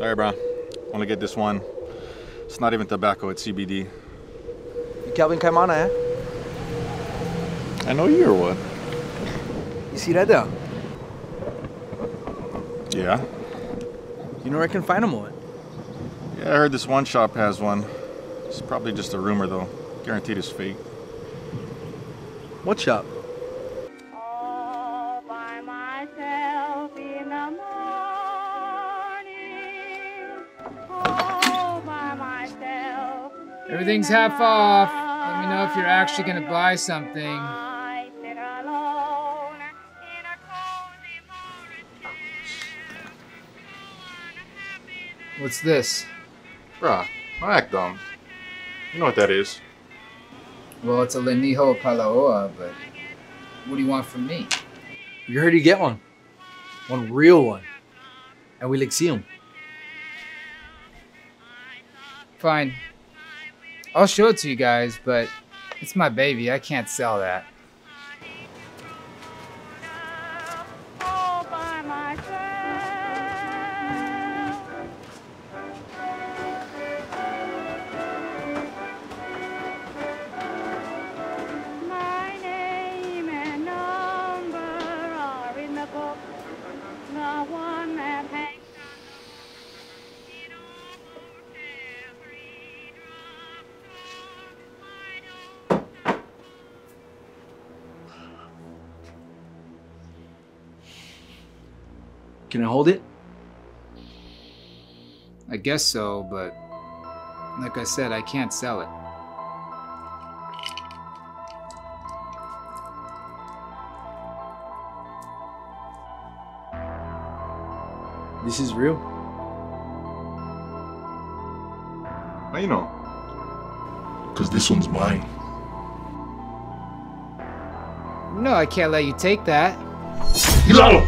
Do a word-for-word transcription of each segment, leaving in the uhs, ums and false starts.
Sorry, bro. I want to get this one. It's not even tobacco, it's C B D. You Calvin Kaimana, eh? I know you or what? You see that though? Yeah. You know where I can find them at? Yeah, I heard this one shop has one. It's probably just a rumor though. Guaranteed it's fake. What shop? All by myself in the morning. All by myself. Everything's half off. Let me know if you're actually gonna buy something. What's this? Bruh, don't act dumb. You know what that is. Well, it's a Lei Niho Palaoa, but what do you want from me? We heard you get one. One real one. And we like see him. Fine. I'll show it to you guys, but it's my baby. I can't sell that. Can I hold it? I guess so, but like I said, I can't sell it. This is real. How you know? Because this one's mine. No, I can't let you take that. Lono!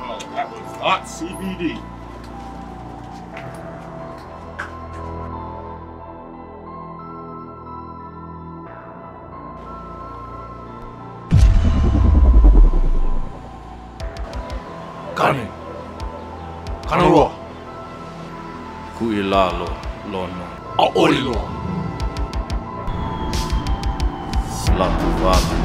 Oh, that was not C B D. Kane, kane loa. Kuila lo, Lono. Aoli loa. Latu vana.